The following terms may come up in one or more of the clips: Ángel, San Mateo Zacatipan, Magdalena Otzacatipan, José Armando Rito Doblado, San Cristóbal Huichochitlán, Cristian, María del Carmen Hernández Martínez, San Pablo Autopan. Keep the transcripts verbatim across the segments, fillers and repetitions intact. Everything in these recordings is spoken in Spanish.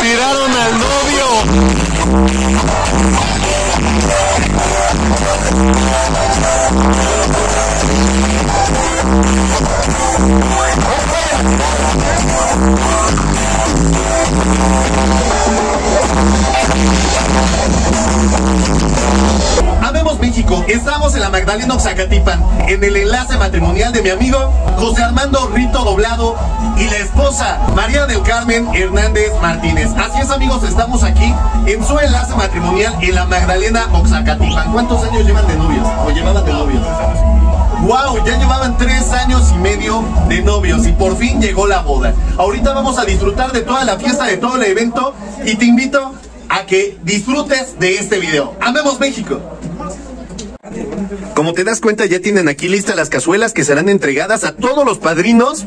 Tiraron al novio. Amemos México, estamos en la Magdalena Otzacatipan, en el enlace matrimonial de mi amigo José Armando Rito Doblado y la esposa María del Carmen Hernández Martínez. Así es, amigos, estamos aquí en su enlace matrimonial en la Magdalena Otzacatipan. ¿Cuántos años llevan de novios? ¿O llevaban de novios? ¡Wow! Ya llevaban tres años y medio de novios y por fin llegó la boda. Ahorita vamos a disfrutar de toda la fiesta, de todo el evento, y te invito a que disfrutes de este video. ¡Amemos México! Como te das cuenta, ya tienen aquí listas las cazuelas que serán entregadas a todos los padrinos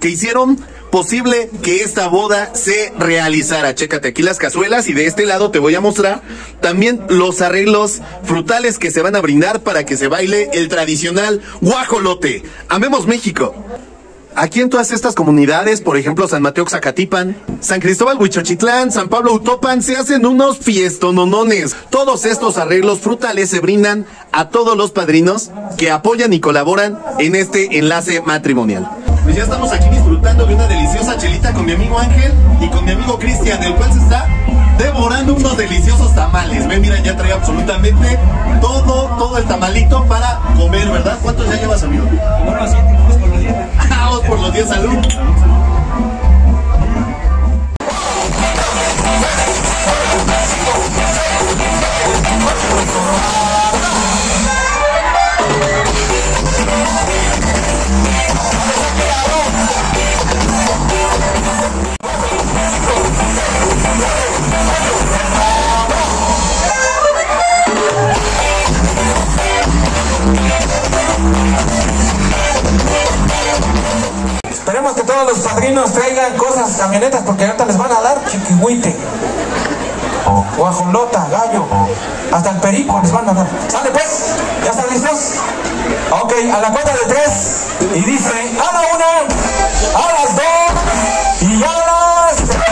que hicieron posible que esta boda se realizara. Chécate aquí las cazuelas, y de este lado te voy a mostrar también los arreglos frutales que se van a brindar para que se baile el tradicional guajolote. ¡Amemos México! Aquí en todas estas comunidades, por ejemplo San Mateo Zacatipan, San Cristóbal Huichochitlán, San Pablo Autopan, se hacen unos fiestononones. Todos estos arreglos frutales se brindan a todos los padrinos que apoyan y colaboran en este enlace matrimonial. Pues ya estamos aquí disfrutando de una deliciosa chelita con mi amigo Ángel y con mi amigo Cristian, el cual se está devorando unos deliciosos tamales. Ven, mira, ya trae absolutamente todo, todo el tamalito para comer, ¿verdad? ¿Cuántos ya llevas, amigo? Bueno, siete, vamos por los diez. Vamos por los diez, salud. Esperemos que todos los padrinos traigan cosas, camionetas, porque ahorita les van a dar chiquihuite, guajolota, gallo, hasta el perico les van a dar. Sale pues, ¿ya están listos? Ok, a la cuenta de tres, y dice, a la una, a las dos, y a las tres.